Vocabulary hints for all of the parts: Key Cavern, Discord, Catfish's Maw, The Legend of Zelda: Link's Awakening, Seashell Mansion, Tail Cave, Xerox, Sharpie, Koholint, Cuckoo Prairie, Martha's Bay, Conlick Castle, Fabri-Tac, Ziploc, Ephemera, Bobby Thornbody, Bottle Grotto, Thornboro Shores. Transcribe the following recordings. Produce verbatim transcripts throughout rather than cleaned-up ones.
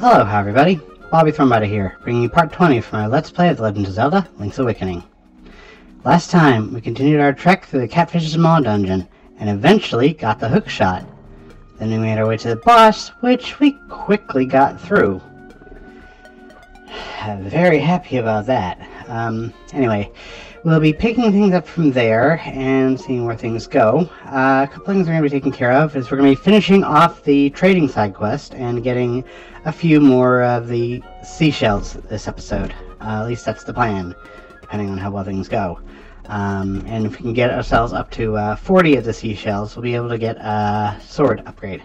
Hello, hi everybody. Bobby Thornbody here, bringing you part twenty from my Let's Play of The Legend of Zelda: Link's Awakening. Last time, we continued our trek through the Catfish's Maw dungeon, and eventually got the hookshot. Then we made our way to the boss, which we quickly got through. Very happy about that. Um, anyway, we'll be picking things up from there, and seeing where things go. Uh, a couple things we're going to be taking care of is we're going to be finishing off the trading side quest, and getting a few more of the seashells this episode. Uh, at least that's the plan, depending on how well things go. Um, and if we can get ourselves up to uh, forty of the seashells, we'll be able to get a sword upgrade.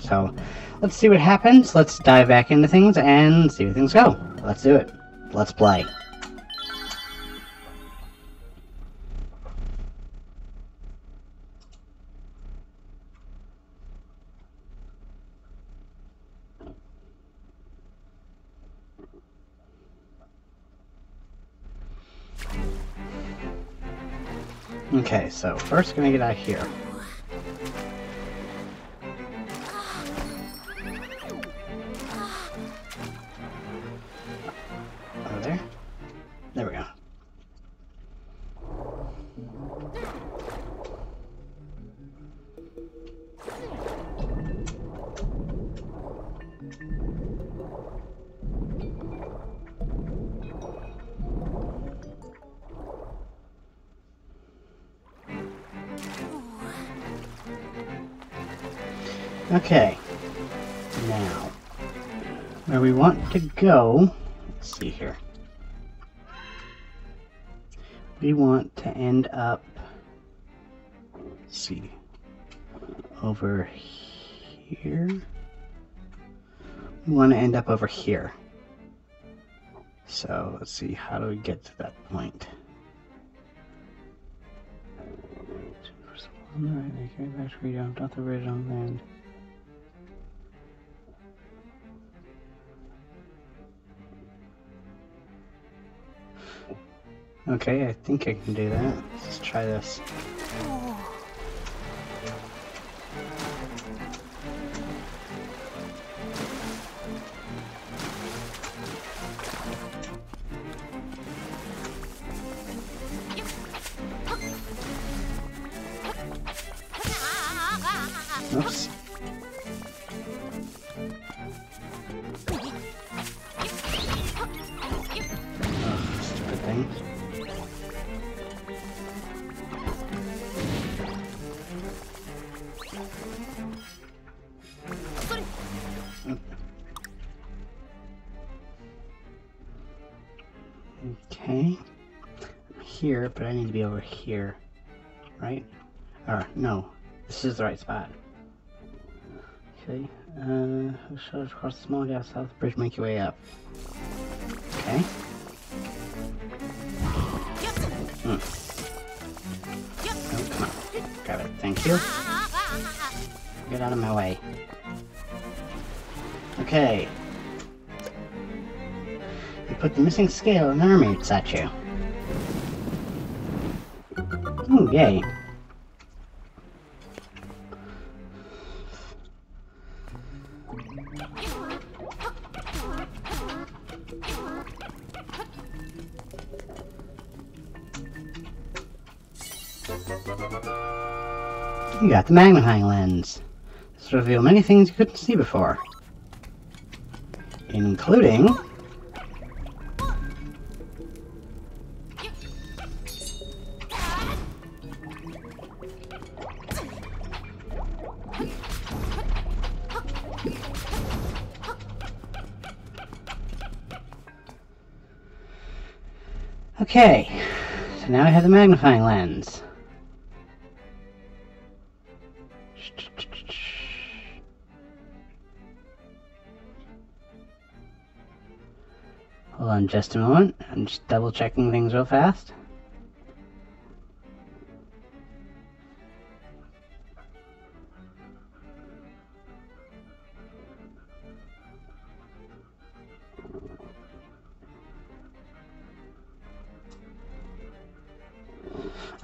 So, let's see what happens, let's dive back into things, and see where things go. Let's do it. Let's play. Okay, so first gonna get out of here. Over there. There we go. Okay, now, where we want to go, let's see here, we want to end up, let's see, over here, we want to end up over here, so let's see, how do we get to that point? First one, right, I came back to read on, not the ridge on land. Okay, I think I can do that. Let's try this. Oops. Ugh, stupid thing. Okay, I'm here, but I need to be over here, right? Or, no, this is the right spot. Okay, uh, shoulders across the small gap south of the bridge, make your way up. Okay. Hmm. Oh, come on. Grab it, thank you. Get out of my way. Okay. Put the missing scale in the mermaid statue. Ooh, yay. You got the magnifying lens. This will reveal many things you couldn't see before. Including... Okay, so now I have the magnifying lens. Hold on just a moment, I'm just double checking things real fast.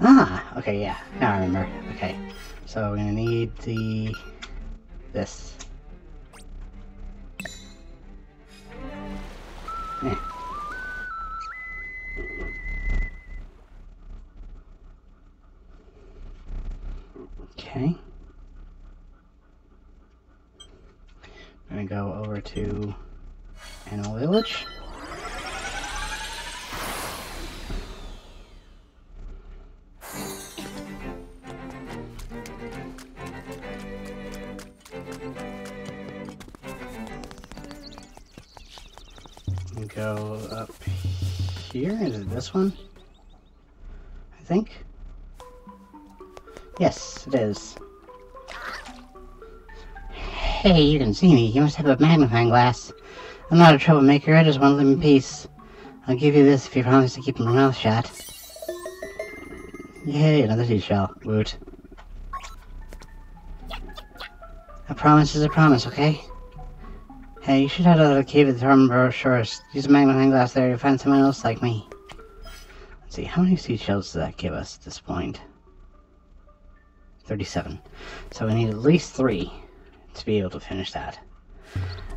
Ah, okay, yeah, now I remember. Okay, so we're gonna need the... this. I'm gonna go over to Animal Village. And go up here. Is it this one? I think. Yes, it is. Hey, you can see me. You must have a magnifying glass. I'm not a troublemaker, I just want to live in peace. I'll give you this if you promise to keep my mouth shut. Yay, another seashell. Woot. A promise is a promise, okay? Hey, you should head out of the cave at the Thornboro Shores. Use a magnifying glass there, you'll find someone else like me. Let's see, how many seashells does that give us at this point? thirty-seven. So we need at least three to be able to finish that.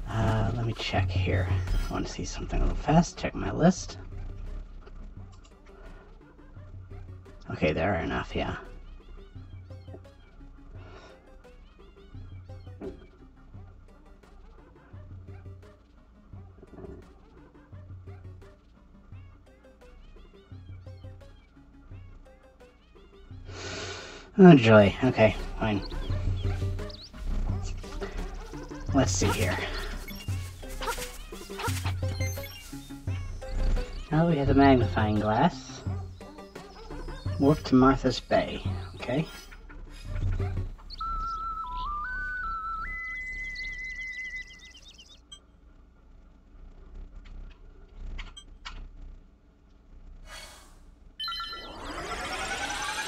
Uh, let me check here. I want to see something real fast. Check my list. Okay, there are enough, yeah. Oh, joy. Okay, fine. Let's see here. Now we have the magnifying glass. Warp to Martha's Bay. Okay.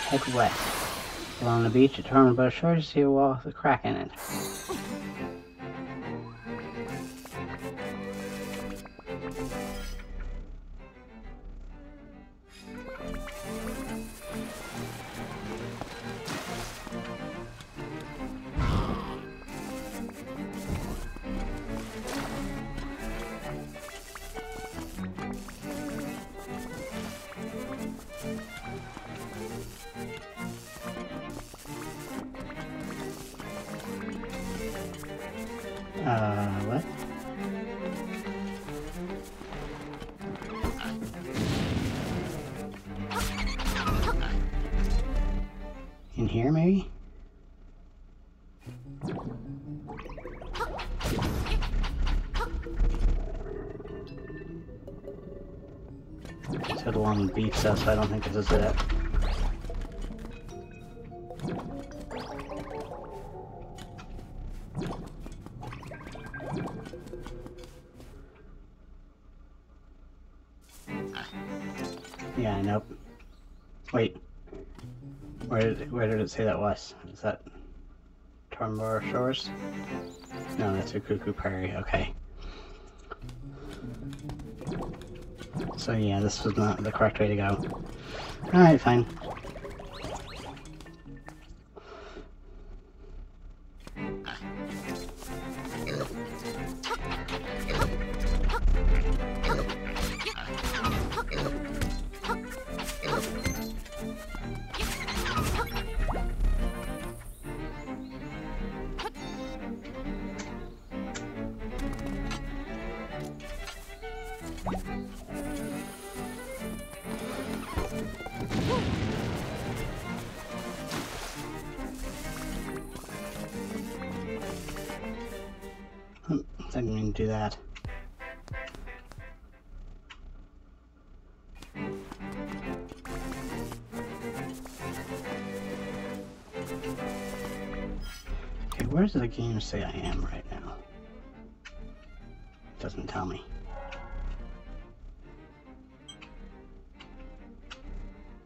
Head west. Along the beach at Thornboro Shores, you see a wall with a crack in it. Uh, what? In here, maybe? It's had a long beach, so I don't think this is it. Yeah, nope. Wait. Where did, where did it say that was? Is that Thornboro Shores? No, that's a Cuckoo Prairie. Okay. So yeah, this was not the correct way to go. Alright, fine. I didn't mean to do that. Okay, where does the game say I am right now? It doesn't tell me.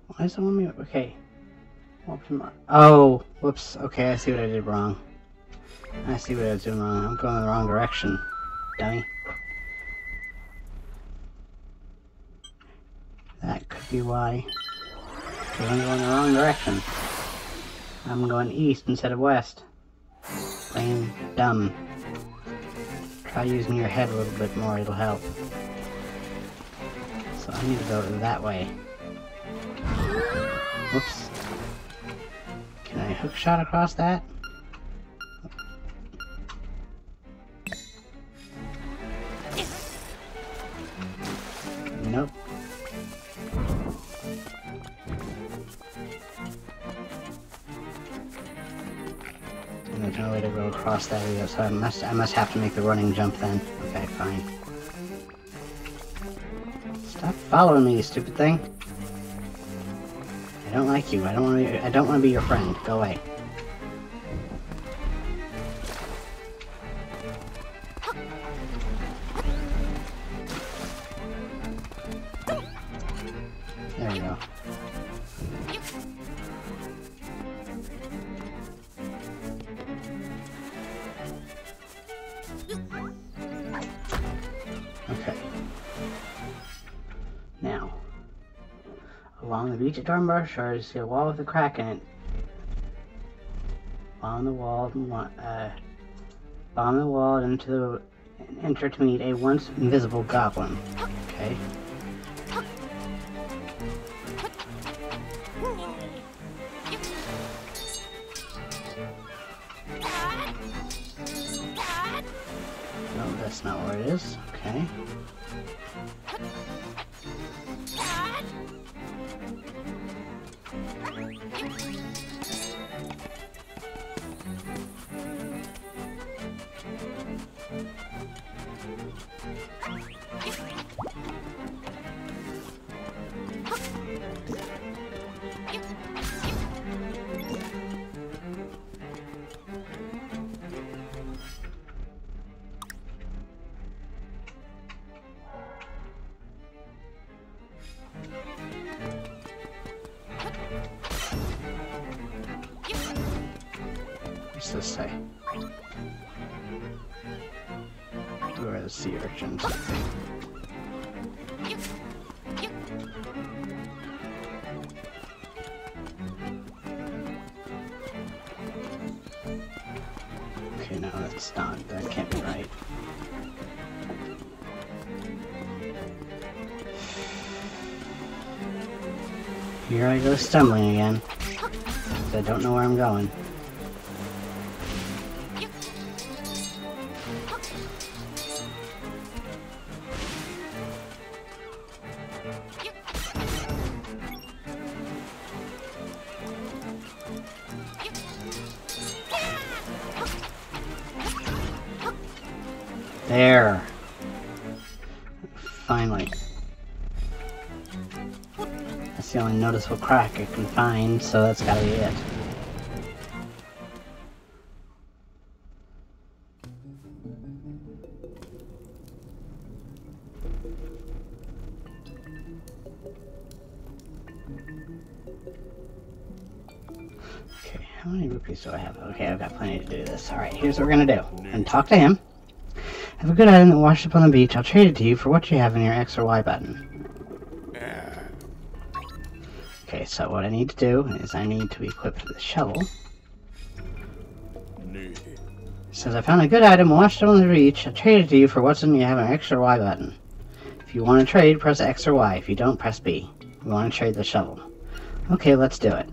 Why is it on me? Okay. Oh, whoops. Okay, I see what I did wrong. I see what I was doing wrong. I'm going the wrong direction, dummy. That could be why. Because I'm going the wrong direction. I'm going east instead of west. Plain dumb. Try using your head a little bit more, it'll help. So I need to go that way. Whoops. Can I hookshot across that? past that either, so I must I must have to make the running jump then. Okay, fine. Stop following me, you stupid thing. I don't like you. I don't want to. I don't want to be your friend. Go away. There we go. Okay. Now, along the beach at Thornboro Shores, see a wall with a crack in it. Along the wall, uh, along the wall, and into the and enter to meet a once invisible goblin. Okay. That's not where it is. Okay. What's this say? Who are the sea urchins? Okay, no, that's not. That can't be right. Here I go stumbling again. I don't know where I'm going. There. Finally. That's the only noticeable crack I can find, so that's gotta be it. Okay, how many rupees do I have? Okay, I've got plenty to do this. Alright, here's what we're gonna do. I'm gonna talk to him. I have a good item that washed up on the beach. I'll trade it to you for what you have in your X or Y button. Okay, so what I need to do is I need to equip the shovel. It says, I found a good item washed up on the beach. I'll trade it to you for what's in you have in your X or Y button. If you want to trade, press X or Y. If you don't, press B. We want to trade the shovel. Okay, let's do it.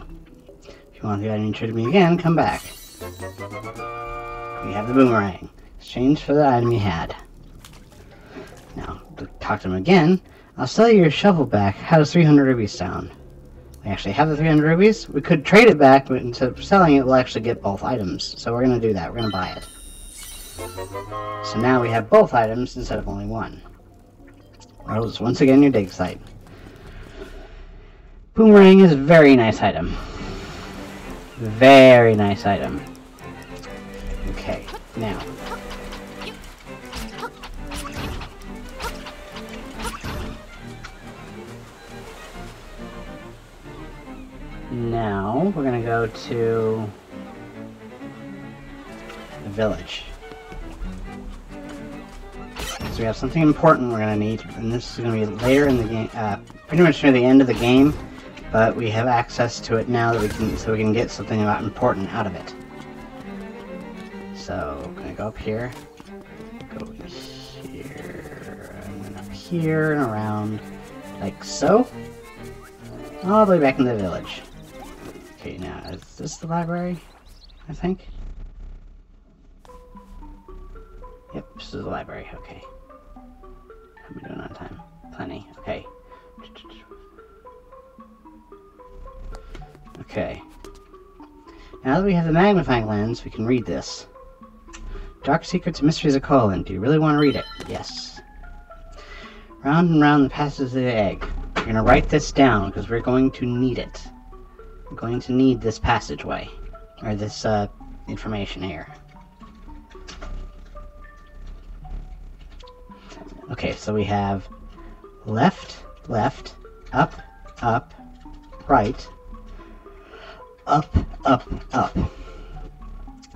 If you want the item to trade me again, come back. We have the boomerang. Exchange for the item you had. Now, to talk to him again, I'll sell you your shovel back. How does three hundred rupees sound? We actually have the three hundred rupees. We could trade it back, but instead of selling it, we'll actually get both items. So we're going to do that. We're going to buy it. So now we have both items instead of only one. Rose, once again, your dig site. Boomerang is a very nice item. Very nice item. Okay, now... Now, we're gonna go to the village. So we have something important we're gonna need, and this is gonna be later in the game, uh, pretty much near the end of the game, but we have access to it now that we can, so we can get something about important out of it. So, I'm gonna go up here, go in here, and then up here and around, like so, all the way back in the village. Okay, now, is this the library, I think? Yep, this is the library, okay. How am I doing on time? Plenty, okay. Okay. Now that we have the magnifying lens, we can read this. Dark Secrets and Mysteries of Koholint. Do you really want to read it? Yes. Round and round the passes of the egg. You're going to write this down, because we're going to need it. We're going to need this passageway. Or this, uh, information here. Okay, so we have left, left, up, up, right, up, up, up.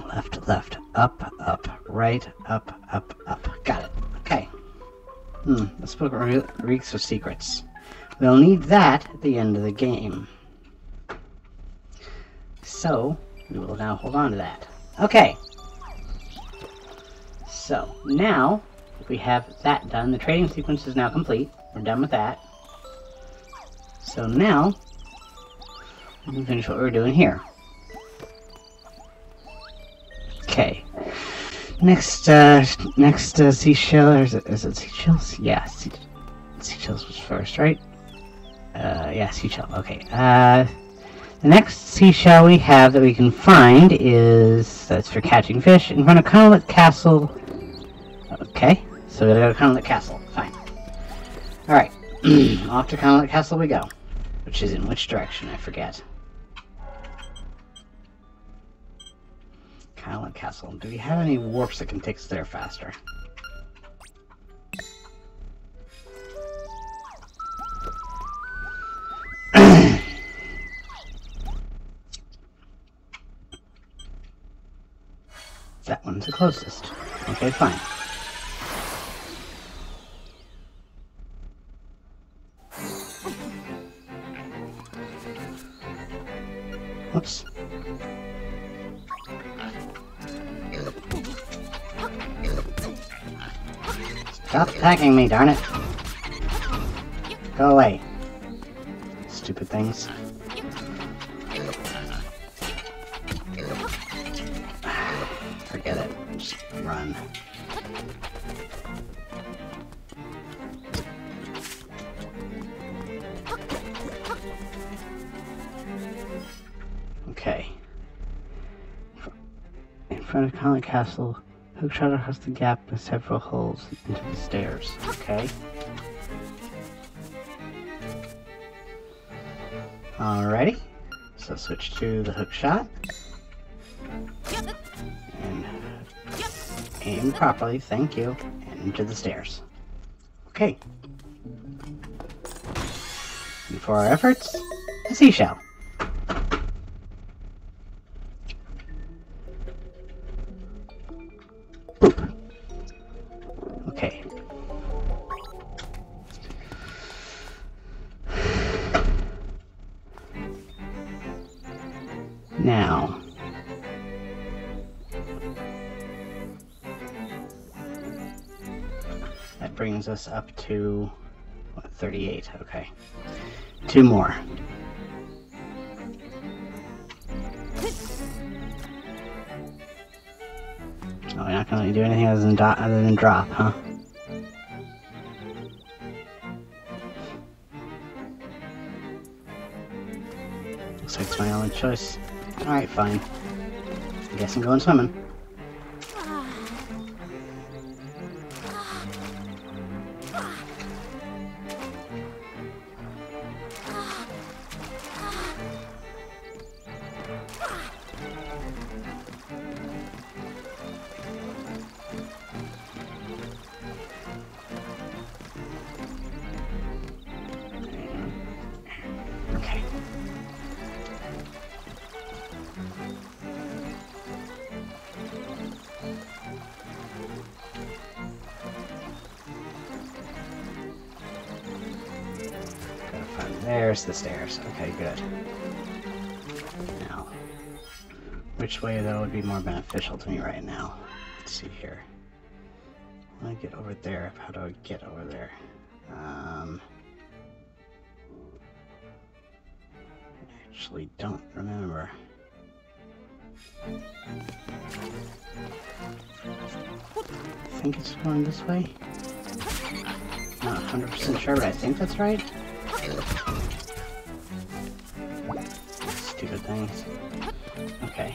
Left, left, up, up, right, up, up, up. Got it. Okay. Hmm, this book reeks of secrets. We'll need that at the end of the game. So, we will now hold on to that. Okay. So, now, we have that done. The trading sequence is now complete. We're done with that. So now, we can finish what we're doing here. Okay. Next, uh, next, uh, Seashell, or is it, is it Seashells? Yeah, sea, Seashells was first, right? Uh, yeah, Seashell, okay. Uh, the next Seashell we have that we can find is, that's for catching fish, in front of Conlick Castle. Okay, so we gotta go to Conlick Castle, fine. Alright, off to Conlick Castle we go. Which is in which direction, I forget. Conlick Castle. Do we have any warps that can take us there faster? That one's the closest. Okay, fine. Whoops. Stop attacking me, darn it. Go away. Stupid things. Forget it. Just run. Okay. In front of Conlick Castle, hook shot across the gap with several holes into the stairs. Okay. Alrighty. So switch to the hook shot. And aim properly, thank you. And into the stairs. Okay. And for our efforts, a seashell. Now, that brings us up to what, thirty-eight, okay. Two more. Oh, you're not gonna do anything other than, other than drop, huh? Looks like it's my only choice. Alright, fine. I guess I'm going swimming. There's the stairs. Okay, good. Now, which way though would be more beneficial to me right now? Let's see here. I want to get over there. How do I get over there? Um, I actually don't remember. I think it's going this way. Not one hundred percent sure, but I think that's right. Stupid things. Okay.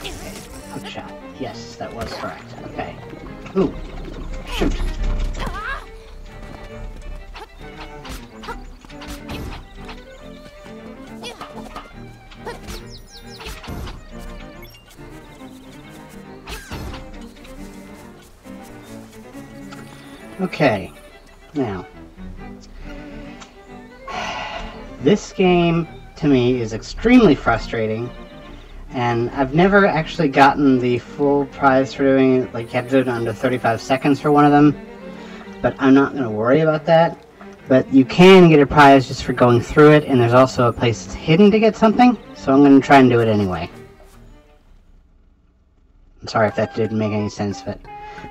Good shot. Yes, that was correct. Okay. Ooh. Shoot. Okay, now, this game to me is extremely frustrating, and I've never actually gotten the full prize for doing it, like you have to do it under thirty-five seconds for one of them, but I'm not going to worry about that. But you can get a prize just for going through it, and there's also a place hidden to get something, so I'm going to try and do it anyway. I'm sorry if that didn't make any sense, but...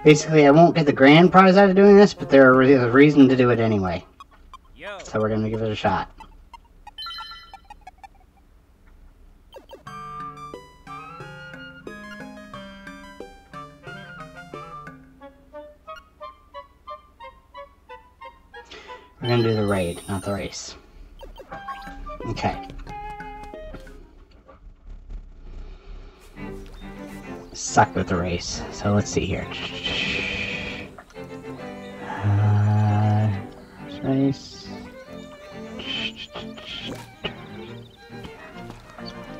basically, I won't get the grand prize out of doing this, but there's a reason to do it anyway. Yo. So we're going to give it a shot. We're going to do the raid, not the race. Okay. Suck with the race. So let's see here. Uh, race.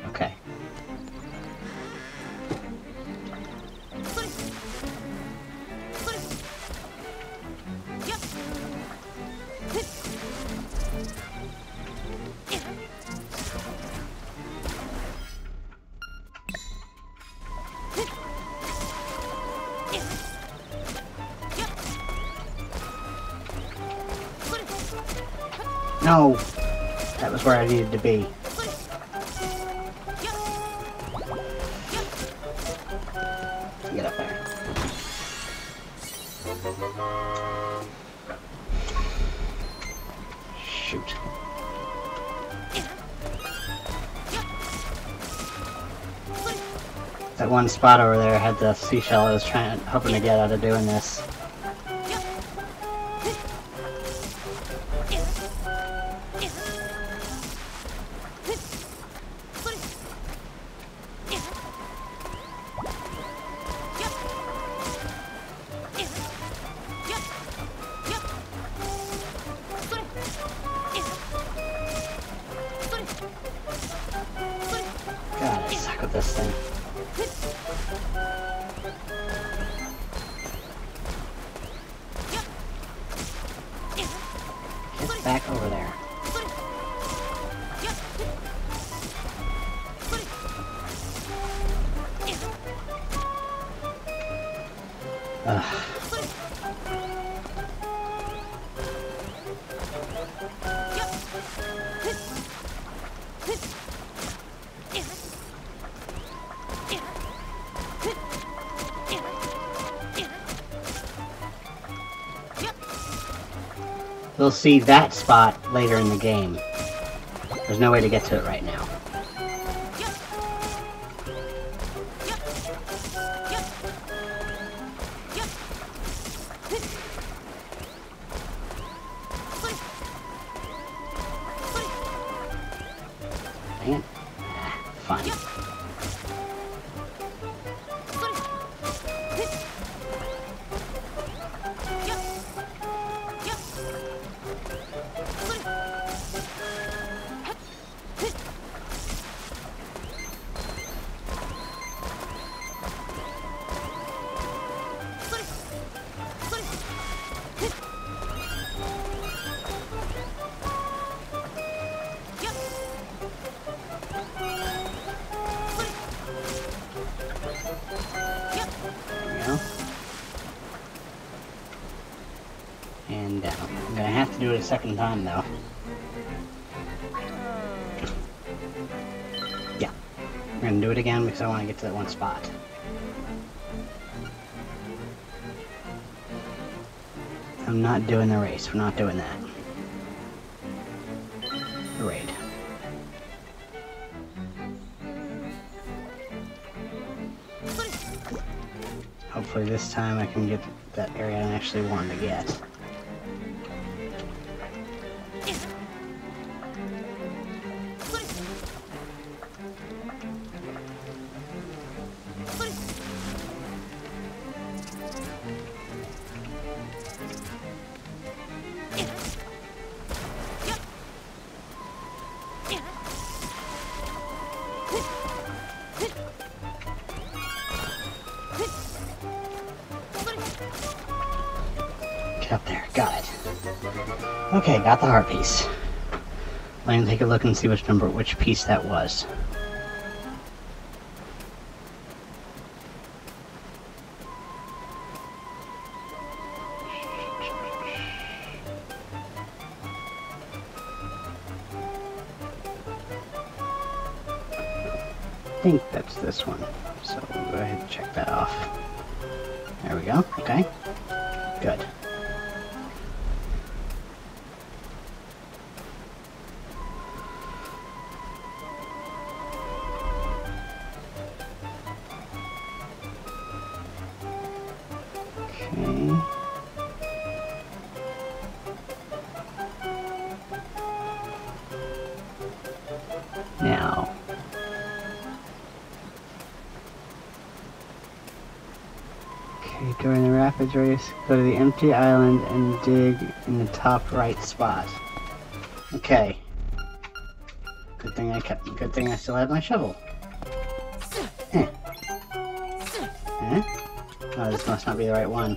Okay. No, that was where I needed to be. Get up there. Shoot. That one spot over there had the seashell I was trying, hoping to get out of doing this. Back over there. Ugh. You'll see that spot later in the game. There's no way to get to it right now. Dang it. Ah, fine. And down. I'm gonna have to do it a second time, though. Yeah. I'm gonna do it again because I want to get to that one spot. I'm not doing the race. We're not doing that. The raid. Hopefully this time I can get that area I actually wanted to get. back up there. Got it. Okay, got the heart piece. Let me take a look and see which number, which piece that was. I think that's this one, so we'll go ahead and check that off. There we go, okay, good. Race, go to the empty island and dig in the top right spot. Okay. Good thing I kept. Good thing I still had my shovel. Eh. Eh? Oh, this must not be the right one.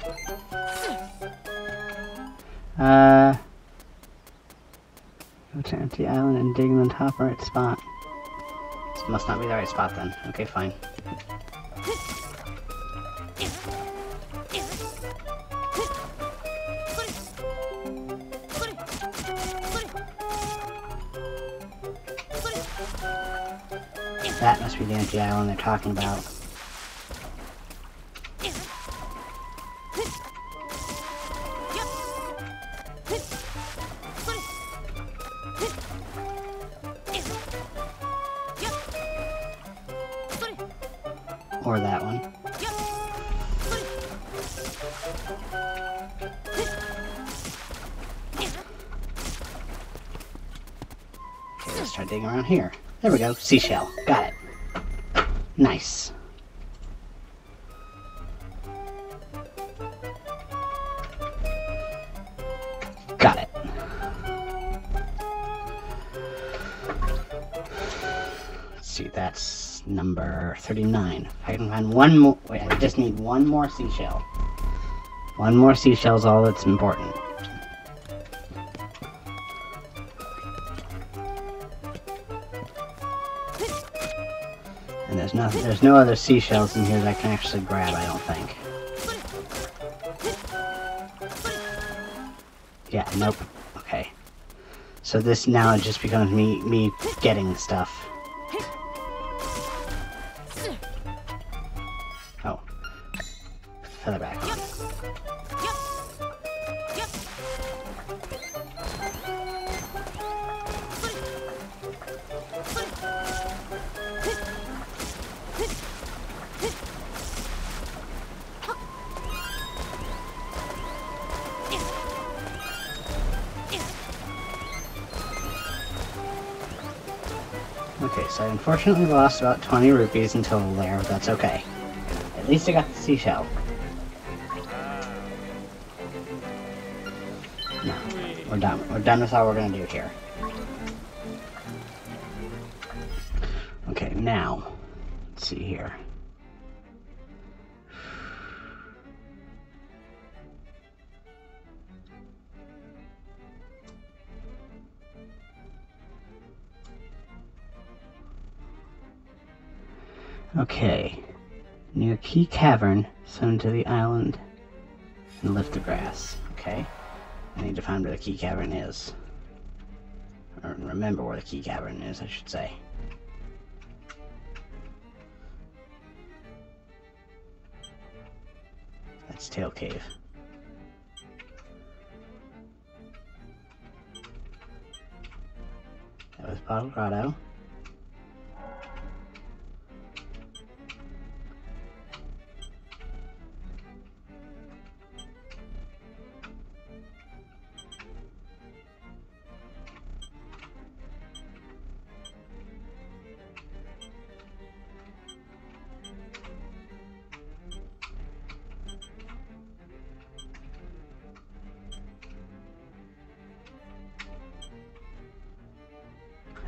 Uh. Go to empty island and dig in the top right spot. This must not be the right spot then. Okay, fine. That must be the empty island they're talking about. Or that one. Okay, let's try digging around here. There we go, seashell. Got it. Nice. Got it. Let's see, that's number thirty-nine. If I can find one more. Wait, I just need one more seashell. One more seashell is all that's important. No, there's no other seashells in here that I can actually grab, I don't think. Yeah, nope. Okay. So this now just becomes me me getting stuff. Oh. Feather back on. Okay, so I unfortunately lost about twenty rupees in total there, but that's okay. At least I got the seashell. No, we're done. We're done with all we're gonna do here. Okay, now, let's see here. Okay, near Key Cavern, swim to the island and lift the grass. Okay, I need to find where the Key Cavern is. Or remember where the Key Cavern is, I should say. That's Tail Cave. That was Bottle Grotto.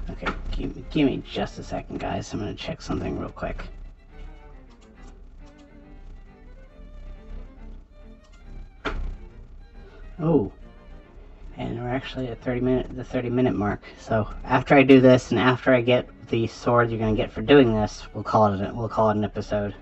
Okay, give, give me just a second, guys. I'm gonna check something real quick. Oh, and we're actually at thirty minute the thirty minute mark. So after I do this and after I get the sword you're gonna get for doing this, we'll call it a, we'll call it an episode.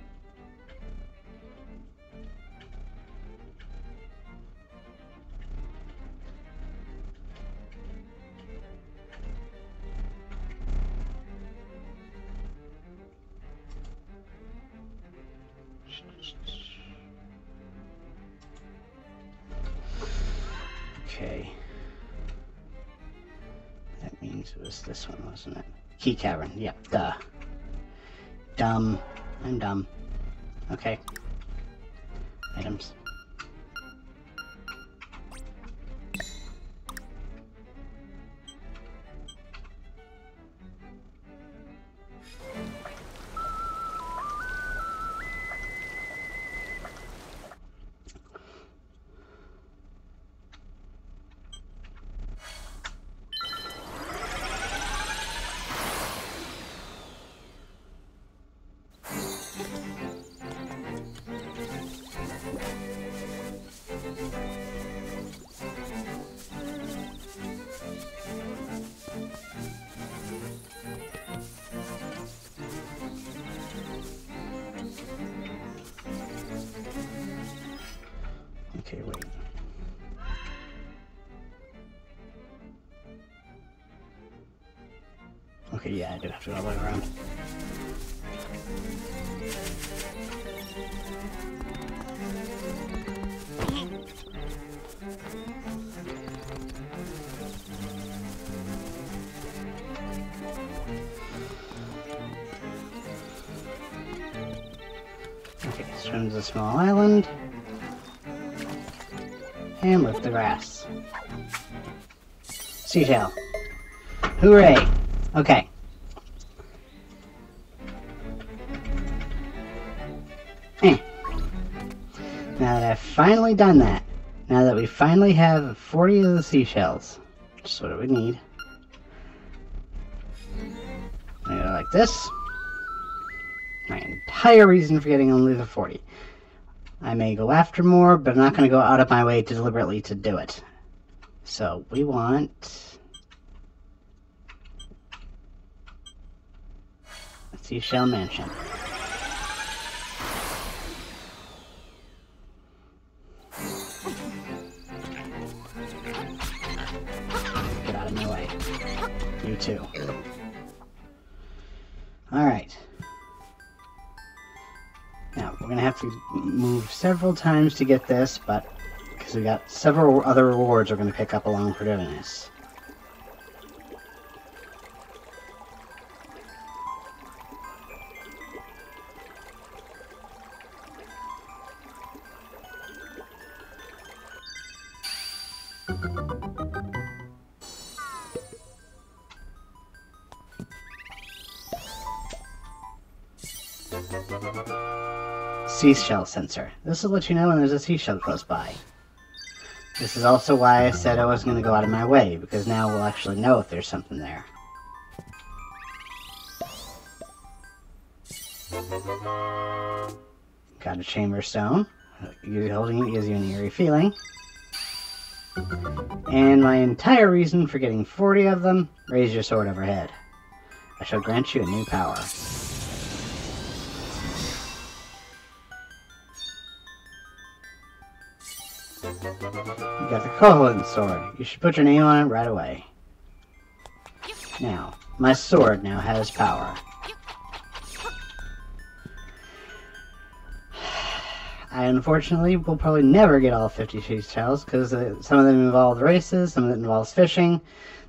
Key Cavern, yep, duh. Dumb. I'm dumb. Okay. Items. Okay, wait. Okay, yeah, I do have to go all the way around. Okay, swims a small island. And lift the grass. Seashell. Hooray! Okay. Eh. Now that I've finally done that, now that we finally have forty of the seashells, just what we need. I go like this. My entire reason for getting only the forty. I may go after more, but I'm not going to go out of my way to deliberately to do it. So we want Seashell Mansion. Get out of my way. You too. Alright. Now, we're going to have to move several times to get this, but because we got several other rewards we're going to pick up along for doing this. Seashell sensor. This will let you know when there's a seashell close by. This is also why I said I wasn't going to go out of my way, because now we'll actually know if there's something there. Got a chamber stone. You holding it gives you an eerie feeling. And my entire reason for getting forty of them, raise your sword overhead. I shall grant you a new power. You got the Koholint sword. You should put your name on it right away. Now, my sword now has power. I unfortunately will probably never get all fifty seashells because uh, some of them involve races, some of them involves fishing.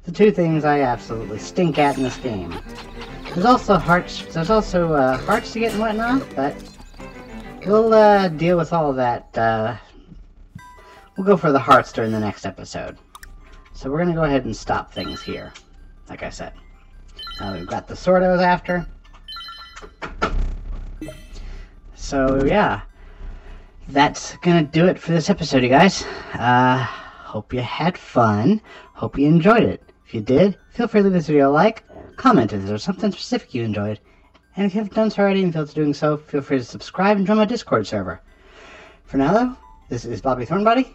The two things I absolutely stink at in this game. There's also hearts. There's also uh, hearts to get and whatnot, but we'll uh, deal with all that. Uh, We'll go for the hearts during the next episode. So we're going to go ahead and stop things here, like I said. Now we've got the sword I was after. So, yeah. That's going to do it for this episode, you guys. Uh, hope you had fun. Hope you enjoyed it. If you did, feel free to leave this video a like, comment if there's something specific you enjoyed. And if you haven't done so already and feel to doing so, feel free to subscribe and join my Discord server. For now, though, this is Bobby Thornbody.